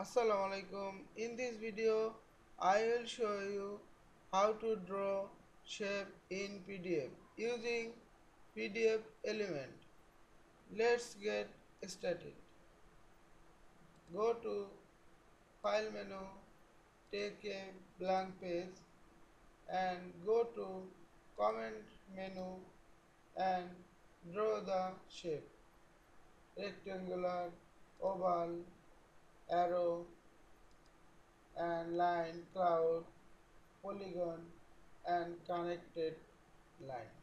Assalamualaikum. In this video I will show you how to draw shape in PDF using PDF element. Let's get started. Go to file menu, take a blank page and go to comment menu and draw the shape. Rectangular, oval, arrow and line, cloud, polygon and connected line.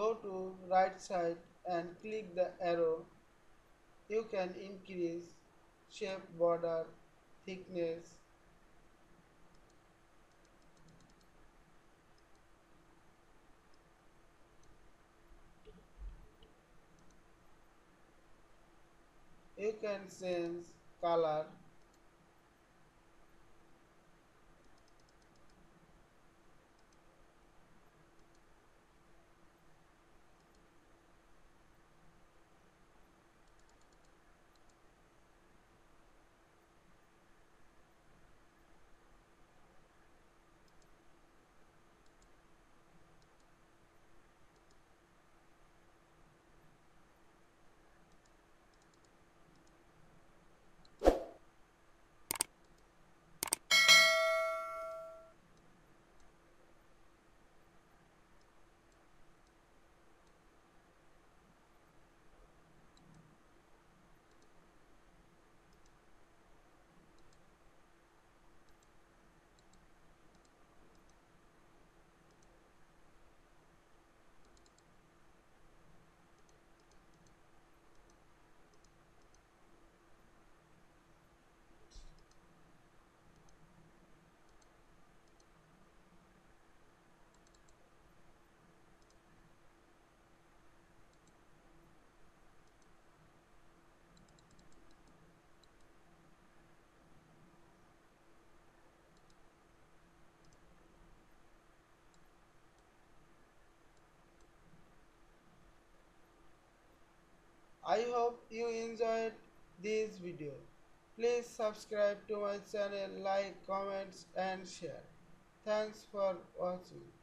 Go to right side and click the arrow. You can increase shape, border, thickness. You can change color. I hope you enjoyed this video. Please subscribe to my channel, like, comments and share. Thanks for watching.